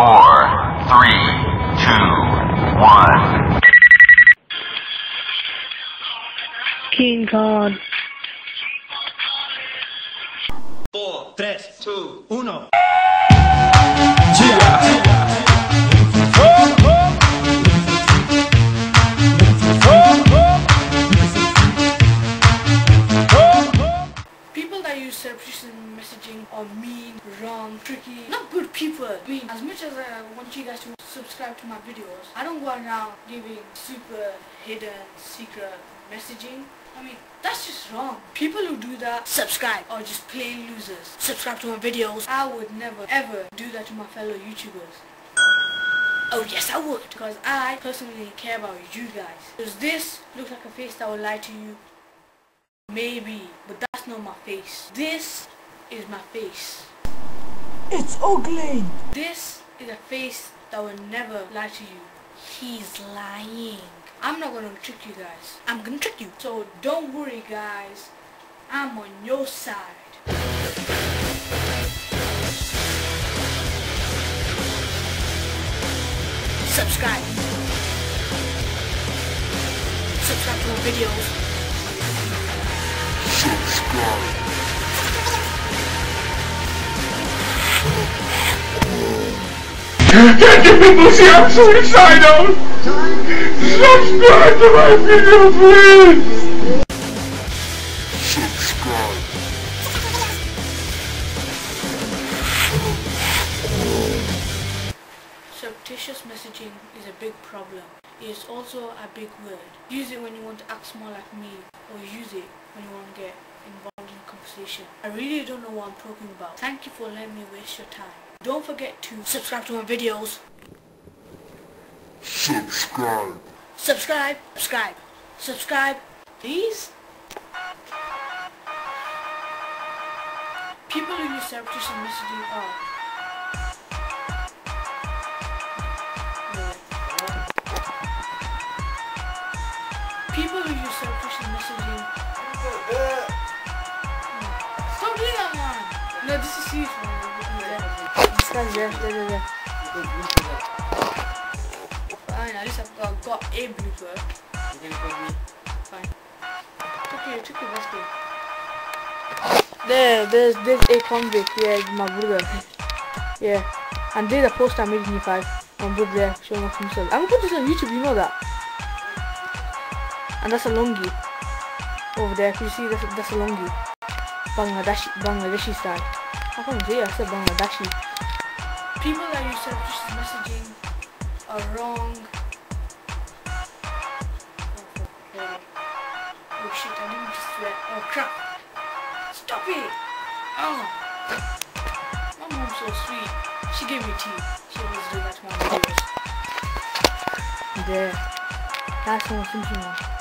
4, 3, 2, 1. King Kong. 4, 3, 2, 1. People that use surreptitious messaging are mean, wrong, tricky, not good people. I mean, as much as I want you guys to subscribe to my videos, I don't go around giving super hidden, secret messaging. I mean, that's just wrong. People who do that, subscribe, or just plain losers. Subscribe to my videos. I would never ever do that to my fellow YouTubers. Oh yes, I would, because I personally care about you guys. Does this look like a face that would lie to you? Maybe, but that's not my face. This is my face. It's ugly. This is a face that will never lie to you. He's lying. I'm not gonna trick you guys. I'm gonna trick you. So don't worry guys. I'm on your side. Subscribe. Subscribe to my videos. Subscribe. Can't you people see I'm suicidal? Subscribe to my video, please! Subscribe. Surreptitious messaging is a big problem. It is also a big word. Use it when you want to act small like me, or use it when you want to get involved in a conversation. I really don't know what I'm talking about. Thank you for letting me waste your time. Don't forget to subscribe to my videos. Subscribe. Subscribe. Subscribe. Subscribe. Please? People who use surreptitious messaging are... People who use surreptitious messaging... Stop doing that, man! No, this is serious, man. This guy's there. Fine, at least I've got a blooper. You can call me. Fine. Took your best day. There's a convict. Yeah, my brother. Yeah. And there's a post I made in E5. My brother there, showing off himself. I'm gonna put this on YouTube, you know that. And that's a longi. Over there, can you see that's a longi? Bangladeshi style. How come they are so Bangladeshi? People that use surreptitious messaging are wrong. Oh shit, I didn't just swear. Oh crap. Stop it! Oh! My mom's so sweet. She gave me tea. She always do that to my videos. There. That's what I'm thinking of.